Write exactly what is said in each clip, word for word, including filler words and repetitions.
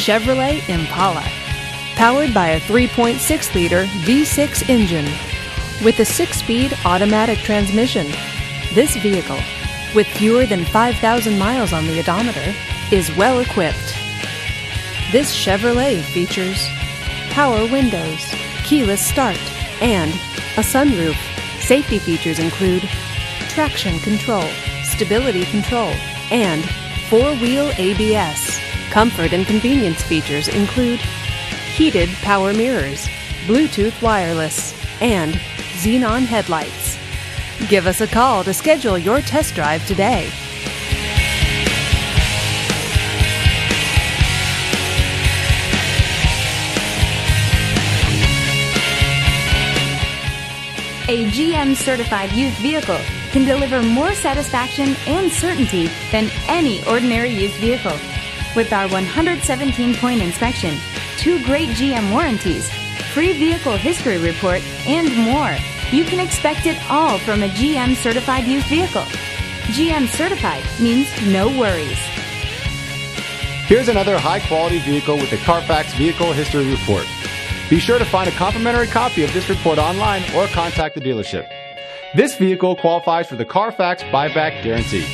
Chevrolet Impala, powered by a three point six liter V six engine with a six-speed automatic transmission. This vehicle, with fewer than five thousand miles on the odometer, is well equipped. This Chevrolet features power windows, keyless start, and a sunroof. Safety features include traction control, stability control, and four-wheel A B S. Comfort and convenience features include heated power mirrors, Bluetooth wireless, and xenon headlights. Give us a call to schedule your test drive today. A G M-certified used vehicle can deliver more satisfaction and certainty than any ordinary used vehicle. With our one hundred seventeen point inspection, two great G M warranties, free vehicle history report, and more, you can expect it all from a G M-certified used vehicle. G M-certified means no worries. Here's another high-quality vehicle with the Carfax Vehicle History Report. Be sure to find a complimentary copy of this report online or contact the dealership. This vehicle qualifies for the Carfax buyback guarantee.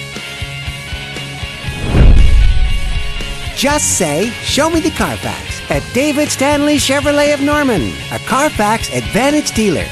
Just say, "Show me the Carfax" at David Stanley Chevrolet of Norman, a Carfax Advantage dealer.